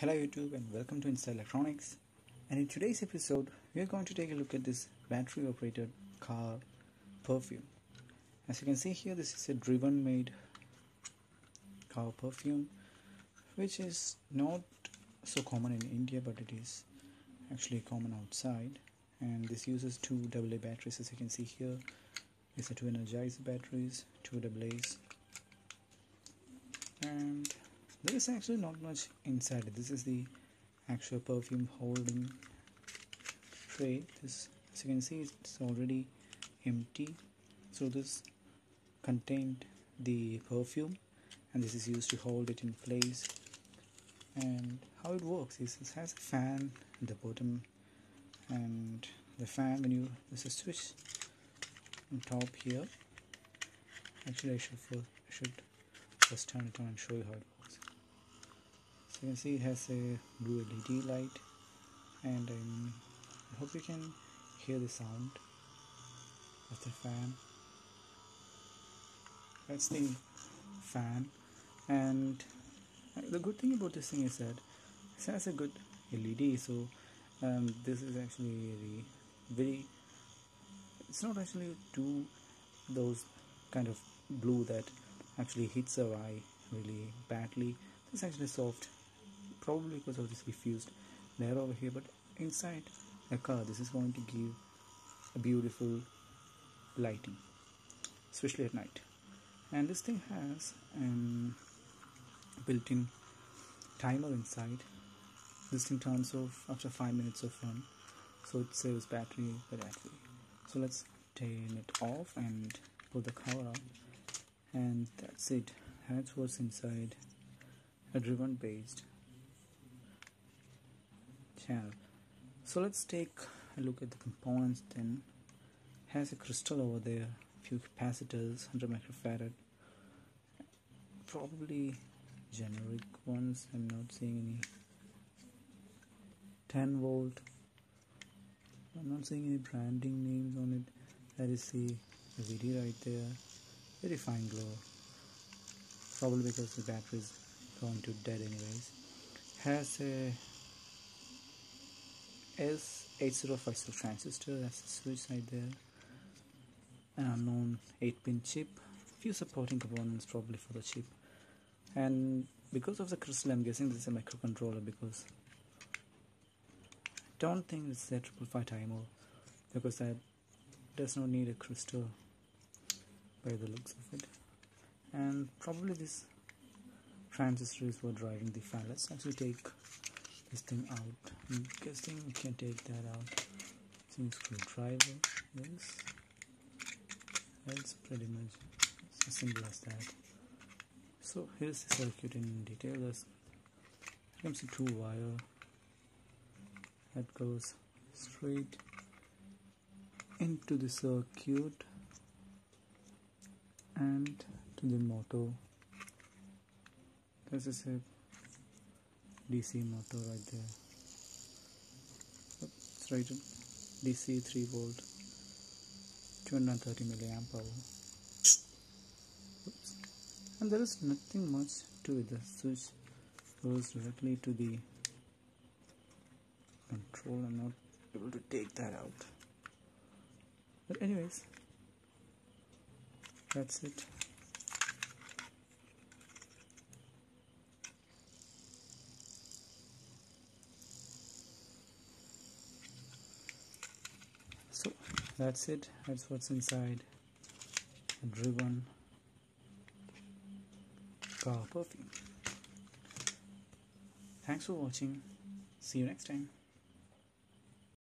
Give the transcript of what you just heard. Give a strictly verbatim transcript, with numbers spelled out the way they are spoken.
Hello YouTube and welcome to Insta Electronics, and in today's episode we are going to take a look at this battery operated car perfume. As you can see here, this is a DRIVEN made car perfume which is not so common in India, but it is actually common outside, and this uses two double A batteries. As you can see here, these are two Energizer batteries, two double A's, and there is actually not much inside it. This is the actual perfume holding tray. This, as you can see, it's already empty. So this contained the perfume, and this is used to hold it in place. And how it works is it has a fan at the bottom, and the fan, when you there's a switch on top here. Actually, I should first, I should first turn it on and show you how it works. You can see it has a blue L E D light, and um, I hope you can hear the sound of the fan. That's the fan, and the good thing about this thing is that it has a good L E D. So um, this is actually really very. It's not actually too those kind of blue that actually hits our eye really badly. It's actually soft, probably because of this diffused layer over here, but inside a car this is going to give a beautiful lighting, especially at night. And this thing has um, built-in timer inside. This thing turns off after five minutes of run, so it saves battery by battery. So let's turn it off and put the cover up, and that's it. That's what's inside a DRIVEN based channel. So let's take a look at the components. Then has a crystal over there, few capacitors, one hundred microfarad, probably generic ones. I'm not seeing any ten volt. I'm not seeing any branding names on it. That is the L E D right there, very fine glow, probably because the battery is going to dead anyways. Has a S eight zero five zero transistor, that's the switch right there. An unknown eight pin chip, few supporting components probably for the chip. And because of the crystal, I'm guessing this is a microcontroller, because I don't think it's a triple five timer, because that does not need a crystal by the looks of it. And probably this transistor is for driving the fan. Let's actually take this thing out. I'm guessing we can take that out. Using screwdriver, yes. That's pretty much as simple as that. So here's the circuit in detail. There's here comes the two wire that goes straight into the circuit and to the motor. This is a D C motor right there. It's rated D C three volt, two hundred thirty milliamp hour. Oops. And there is nothing much to it. The switch goes directly to the control. I'm not able to take that out, but anyways, that's it. So that's it. That's what's inside a DRIVEN car perfume. Thanks for watching. See you next time.